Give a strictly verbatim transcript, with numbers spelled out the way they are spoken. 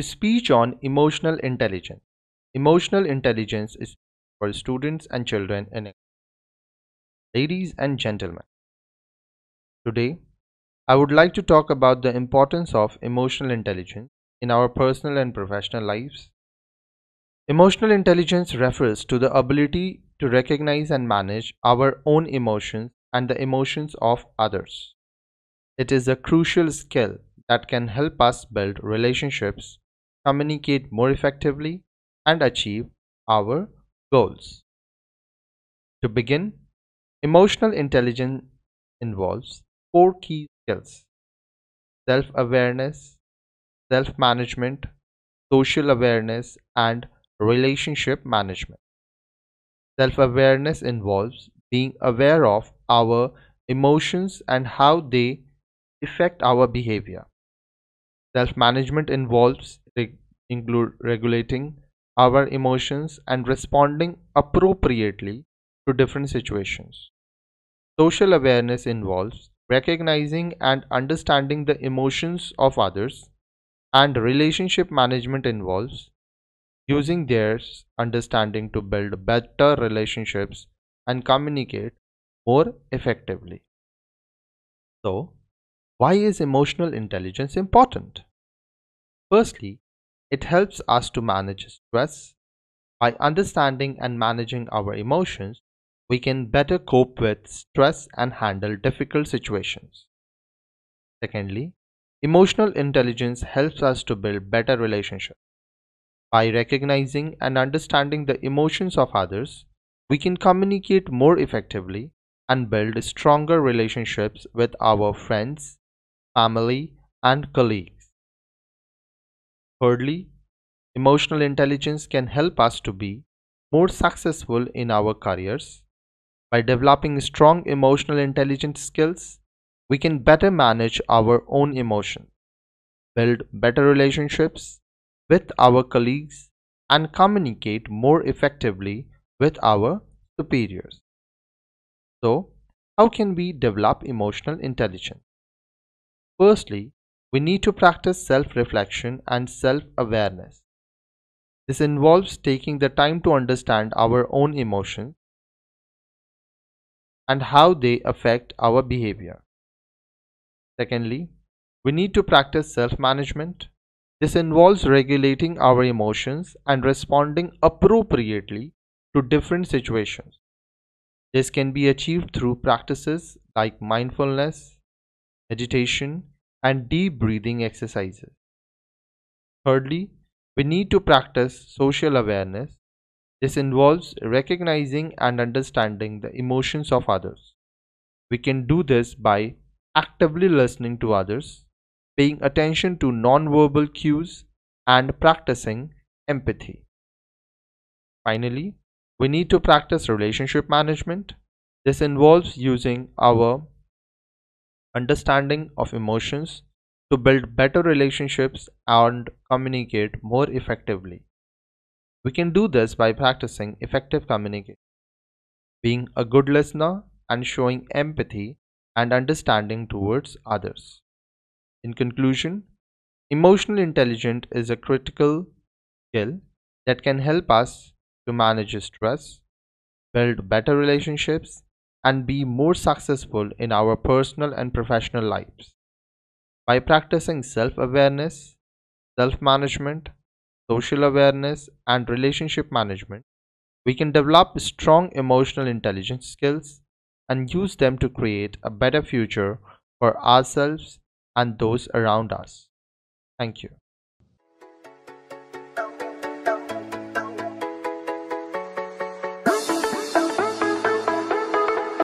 Speech on emotional intelligence. Emotional intelligence is for students and children in English. Ladies and gentlemen, today I would like to talk about the importance of emotional intelligence in our personal and professional lives. Emotional intelligence refers to the ability to recognize and manage our own emotions and the emotions of others. It is a crucial skill that can help us build relationships, communicate more effectively, and achieve our goals. To begin, emotional intelligence involves four key skills: self-awareness, self-management, social awareness, and relationship management. Self-awareness involves being aware of our emotions and how they affect our behavior. Self-management involves reg include regulating our emotions and responding appropriately to different situations. Social awareness involves recognizing and understanding the emotions of others, and relationship management involves using their understanding to build better relationships and communicate more effectively. So, why is emotional intelligence important? Firstly, it helps us to manage stress. By understanding and managing our emotions, we can better cope with stress and handle difficult situations. Secondly, emotional intelligence helps us to build better relationships. By recognizing and understanding the emotions of others, we can communicate more effectively and build stronger relationships with our friends, family, and colleagues. Thirdly, emotional intelligence can help us to be more successful in our careers. By developing strong emotional intelligence skills, we can better manage our own emotions, build better relationships with our colleagues, and communicate more effectively with our superiors. So, how can we develop emotional intelligence? Firstly, we need to practice self-reflection and self-awareness. This involves taking the time to understand our own emotions and how they affect our behavior. Secondly, we need to practice self-management. This involves regulating our emotions and responding appropriately to different situations. This can be achieved through practices like mindfulness, meditation, and deep breathing exercises. Thirdly, we need to practice social awareness. This involves recognizing and understanding the emotions of others. We can do this by actively listening to others, paying attention to non-verbal cues, and practicing empathy. Finally, we need to practice relationship management. This involves using our understanding of emotions to build better relationships and communicate more effectively. We can do this by practicing effective communication, being a good listener, and showing empathy and understanding towards others. In conclusion, emotional intelligence is a critical skill that can help us to manage stress, build better relationships, and be more successful in our personal and professional lives. By practicing self-awareness, self-management, social awareness, and relationship management, we can develop strong emotional intelligence skills and use them to create a better future for ourselves and those around us. Thank you.